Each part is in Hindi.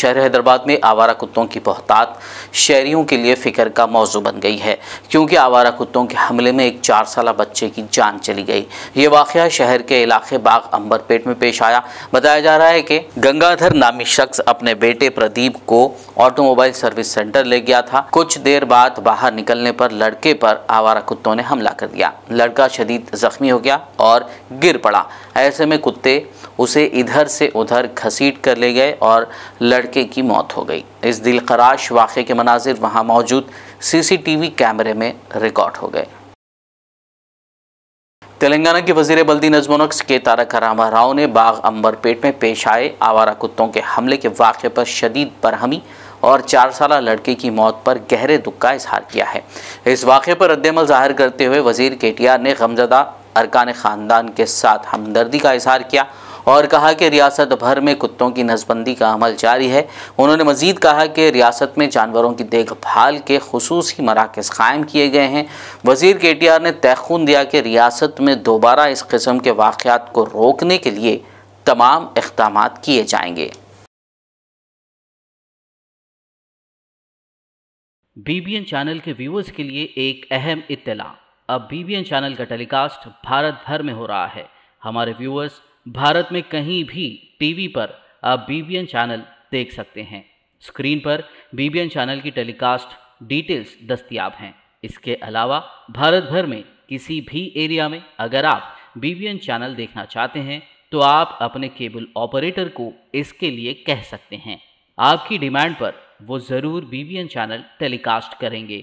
शहर हैदराबाद में आवारा कुत्तों की बहुतात शहरियों के लिए फिक्र का मौजू बन गई है, क्योंकि आवारा कुत्तों के हमले में एक 4 साला बच्चे की जान चली गई। ये वाकया शहर के इलाके बाग अंबरपेट में पेश आया। बताया जा रहा है कि गंगाधर नामी शख्स अपने बेटे प्रदीप को ऑटोमोबाइल सर्विस सेंटर ले गया था। कुछ देर बाद बाहर निकलने पर लड़के पर आवारा कुत्तों ने हमला कर दिया। लड़का शदीद जख्मी हो गया और गिर पड़ा। ऐसे में कुत्ते उसे इधर से उधर घसीट कर ले गए और लड़के की मौत हो गई। इस दिलखराश वाक़े के मनाजिर वहां मौजूद सीसीटीवी कैमरे में रिकॉर्ड हो गए। तेलंगाना के वजीर बल्दी नजमो के तारक रामा राव ने बाग अंबरपेट में पेश आए आवारा कुत्तों के हमले के वाक़े पर शदीद बरहमी और 4 साला लड़के की मौत पर गहरे दुख का इजहार किया है। इस वाक़े पर रद्दमल जाहिर करते हुए वजीर केटीआर ने गमजदा अरकान ख़ानदान के साथ हमदर्दी का इजहार किया और कहा कि रियासत भर में कुत्तों की नसबंदी का अमल जारी है। उन्होंने मजीद कहा कि रियासत में जानवरों की देखभाल के खुसूसी मराकज़ कायम किए गए हैं। वज़ीर केटीआर ने तयखून दिया कि रियासत में दोबारा इस किस्म के वाक़यात को रोकने के लिए तमाम इक़दाम किए जाएंगे। BBN चैनल के व्यूअर्स के लिए एक अहम इत्तला, अब BBN चैनल का टेलीकास्ट भारत भर में हो रहा है। हमारे व्यूअर्स भारत में कहीं भी टीवी पर आप BBN चैनल देख सकते हैं। स्क्रीन पर BBN चैनल की टेलीकास्ट डिटेल्स दस्तियाब हैं। इसके अलावा भारत भर में किसी भी एरिया में अगर आप BBN चैनल देखना चाहते हैं तो आप अपने केबल ऑपरेटर को इसके लिए कह सकते हैं। आपकी डिमांड पर वो ज़रूर BBN चैनल टेलीकास्ट करेंगे,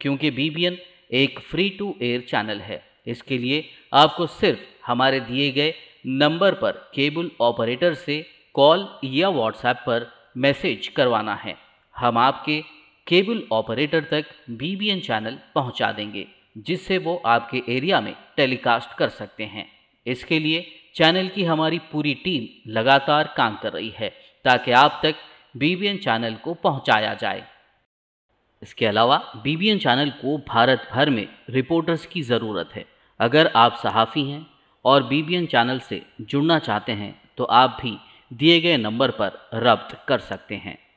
क्योंकि BBN एक फ्री टू एयर चैनल है। इसके लिए आपको सिर्फ हमारे दिए गए नंबर पर केबल ऑपरेटर से कॉल या व्हाट्सएप पर मैसेज करवाना है। हम आपके केबल ऑपरेटर तक BBN चैनल पहुंचा देंगे, जिससे वो आपके एरिया में टेलीकास्ट कर सकते हैं। इसके लिए चैनल की हमारी पूरी टीम लगातार काम कर रही है ताकि आप तक BBN चैनल को पहुंचाया जाए। इसके अलावा BBN चैनल को भारत भर में रिपोर्टर्स की ज़रूरत है। अगर आप सहाफ़ी हैं और BBN चैनल से जुड़ना चाहते हैं तो आप भी दिए गए नंबर पर रब्त कर सकते हैं।